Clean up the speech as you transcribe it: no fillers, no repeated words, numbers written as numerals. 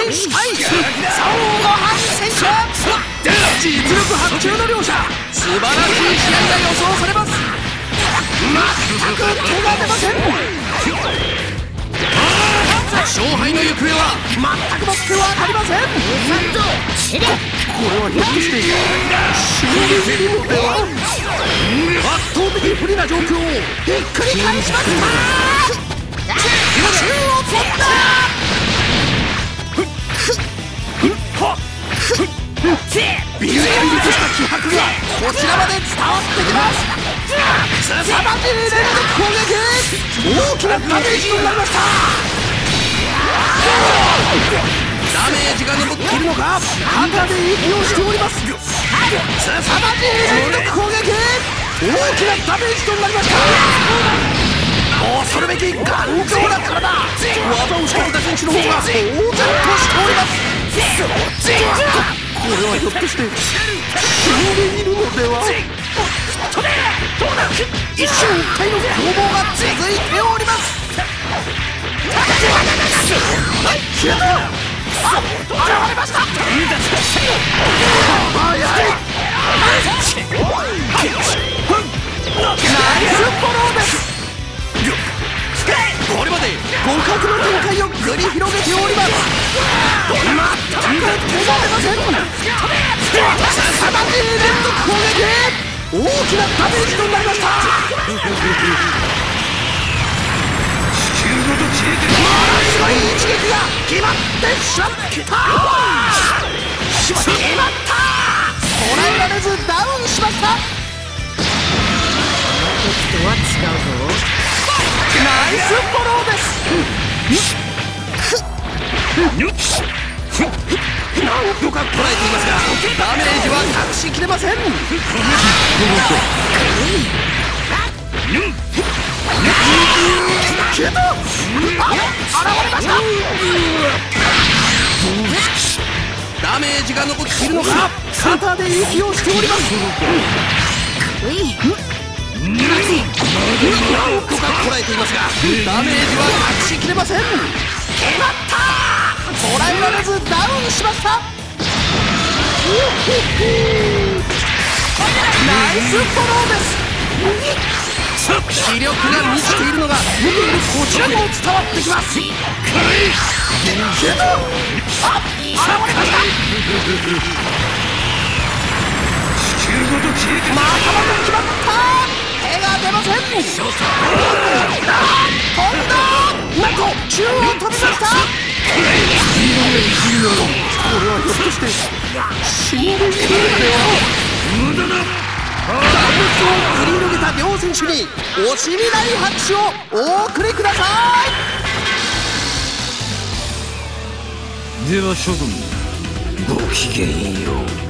勝利しました。 ビルエルにとした気迫がこちらまで伝わってきます。ダメージが残りのが判断で一秒しております。さあ、ダメージを大きなダメージとなりました。大それべき頑丈な体。技を仕掛けた選手の方が大ざっとしております。 これまで豪快な展開を繰り広げております。 なんとかこらえていますがダメージは隠しきれません。 これがナイスフォローです。 では諸君ごきげんよう。